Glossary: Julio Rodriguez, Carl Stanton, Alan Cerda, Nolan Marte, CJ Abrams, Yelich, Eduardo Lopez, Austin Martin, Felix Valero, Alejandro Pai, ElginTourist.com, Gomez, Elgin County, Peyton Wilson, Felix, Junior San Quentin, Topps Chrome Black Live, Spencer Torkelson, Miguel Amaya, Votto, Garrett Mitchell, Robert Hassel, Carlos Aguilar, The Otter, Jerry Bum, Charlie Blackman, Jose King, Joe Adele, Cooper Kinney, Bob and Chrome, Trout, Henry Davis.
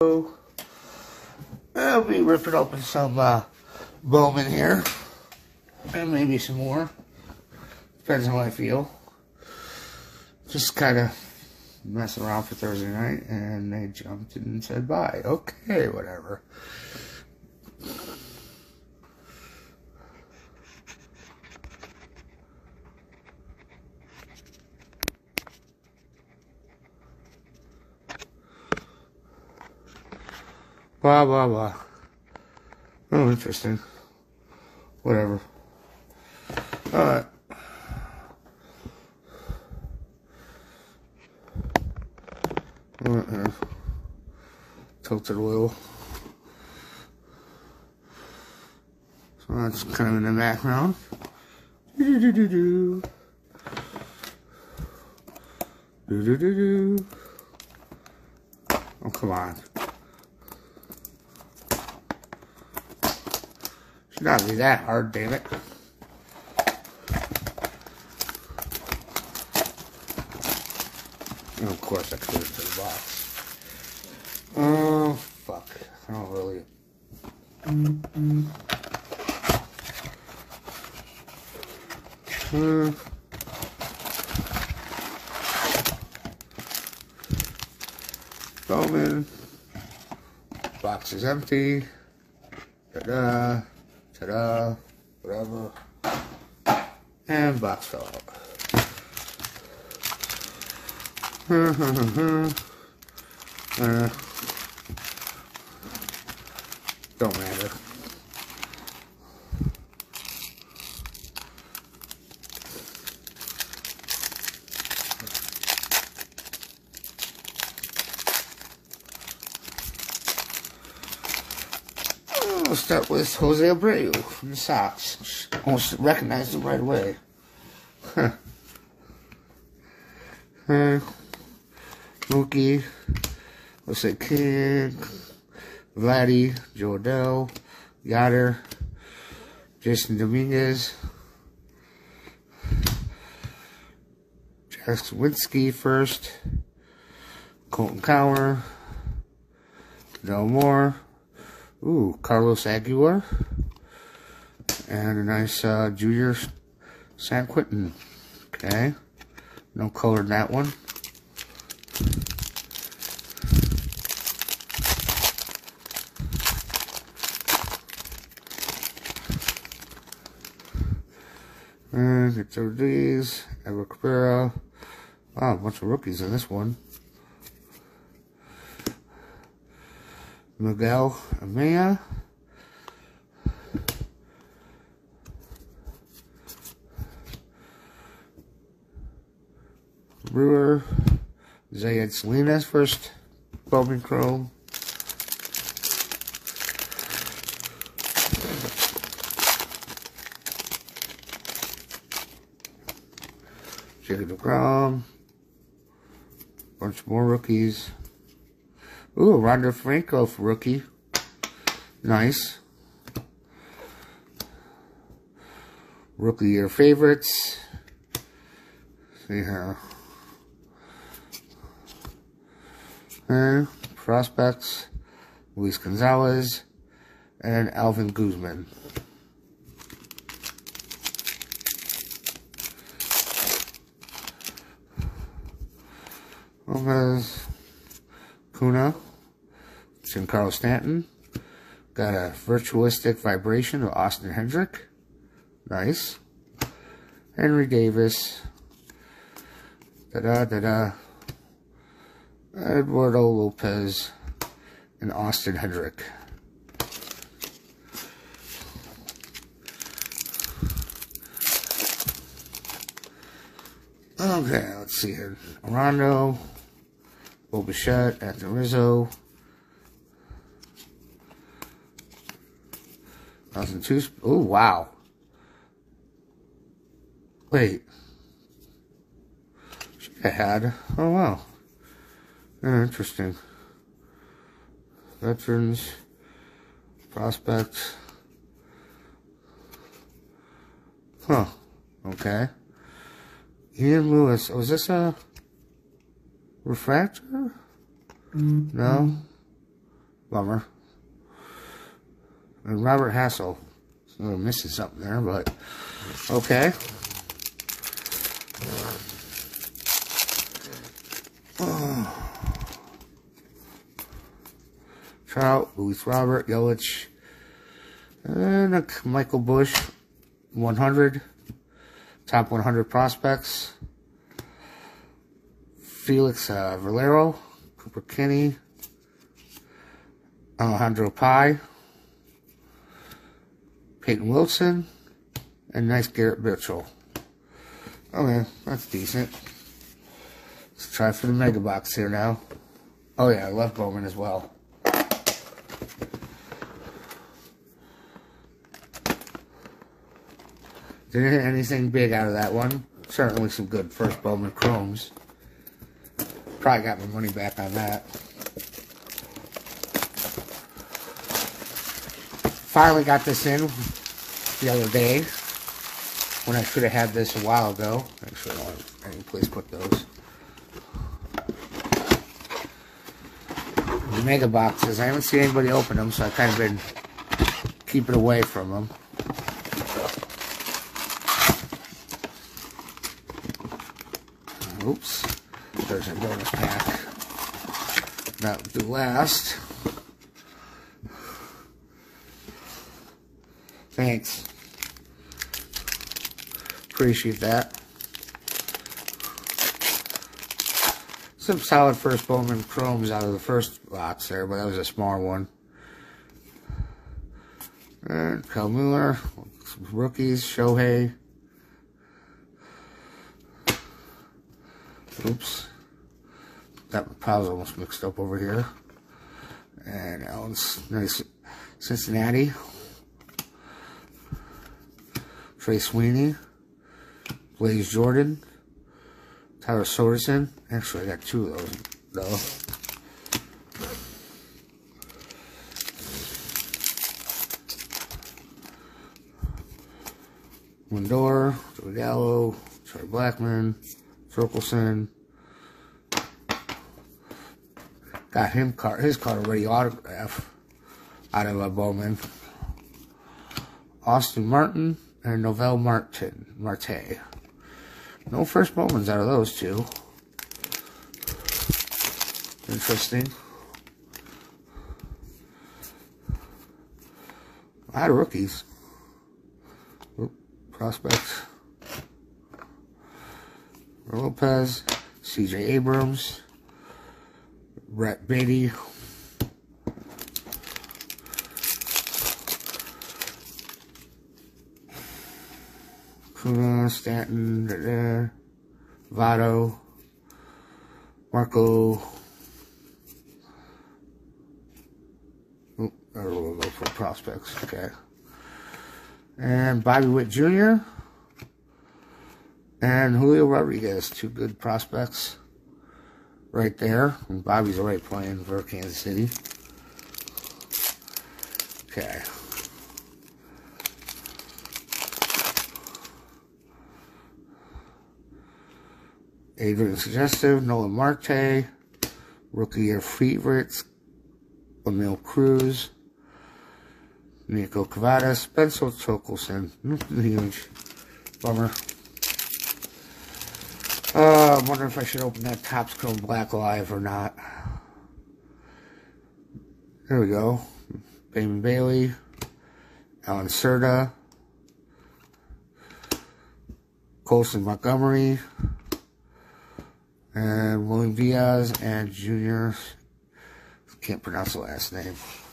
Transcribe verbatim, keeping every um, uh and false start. I'll be ripping open some uh, Bowman here, and maybe some more, depends on how I feel. Just kind of messing around for Thursday night, and they jumped and said bye. Okay, whatever. Blah, blah, blah. Oh, interesting. Whatever. Alright. Uh-uh. Tilted a little. So that's kind of in the background. Do-do-do-do-do. Do-do-do-do. Oh, come on. Should not be that hard, damn it. And of course, I cleared to the box. Oh, fuck. I don't really. Mm-mm. Uh. Bowman. Box is empty. Ta-da. Ta-da, whatever, and box fell out. uh, don't matter. We'll start with Jose Abreu from the Sox. Almost recognized him right away. Huh. Uh, Mookie, Jose King, Vladdy, Joe Adele, The Otter, Jason Dominguez, Justin Winskey first, Colton Cowher, no more. Ooh, Carlos Aguilar, and a nice uh, Junior San Quentin. Okay, no color in that one. And get through these. Ever Cabrera. Wow, a bunch of rookies in this one. Miguel Amaya, Brewer, Zayed Salinas first, Bob and Chrome, Jerry Bum, bunch more rookies. Ooh, Ronda Franco for rookie. Nice. Rookie year favorites. See how. And prospects. Luis Gonzalez. And Alvin Guzman. Gomez. Luna, and Carl Stanton. Got a virtuistic vibration of Austin Hendrick. Nice. Henry Davis. Da-da, da-da. Eduardo Lopez. And Austin Hendrick. Okay, let's see here. Rondo. Bichette, at the Rizzo. two thousand two. Oh, wow. Wait. I had. Oh, wow. Yeah, interesting. Veterans. Prospects. Huh. Okay. Ian Lewis. Oh, is this a Refractor? No. Bummer. And Robert Hassel. Little misses up there, but okay. Oh. Trout, Louis Robert, Yelich, and a Michael Bush, one hundred, top one hundred prospects. Felix uh, Valero, Cooper Kinney, Alejandro Pai, Peyton Wilson, and nice Garrett Mitchell. Okay, that's decent. Let's try for the mega box here now. Oh yeah, I love Bowman as well. Didn't hit anything big out of that one. Certainly some good first Bowman Chromes. Probably got my money back on that. Finally got this in the other day when I should have had this a while ago. Actually, I don't have any place to put those. The mega boxes. I haven't seen anybody open them, so I've kind of been keeping away from them. Oops. There's a bonus pack. That would do last. Thanks. Appreciate that. Some solid first Bowman Chromes out of the first box there, but that was a small one. And Kyle Mueller, some rookies, Shohei. Oops. That pile's almost mixed up over here. And Allen's nice Cincinnati. Trey Sweeney. Blaze Jordan. Tyler Sorensen. Actually, I got two of those, though. Lindor. Joe Adele. Charlie Blackman. Torkelson. Got him card, his card already autographed out of a Bowman. Austin Martin and Novell Martin, Marte. No first Bowmans out of those two. Interesting. A lot of rookies. Oop, prospects. Lopez, C J Abrams, Brett Beatty, Kuna, Stanton, da -da, Votto, Marco. Oh, we'll go for prospects. Okay, and Bobby Witt Junior and Julio Rodriguez, two good prospects right there. And Bobby's already playing for Kansas City. Okay. Adrian Suggestive, Nolan Marte, Rookie Year Favorites, Emil Cruz, Nico Cavadas, Spencer Torkelson. Nothing huge. Bummer. Uh, I'm wondering if I should open that Topps Chrome Black Live or not. There we go. Damon Bailey. Alan Cerda. Colson Montgomery. And William Diaz and Junior. Can't pronounce the last name.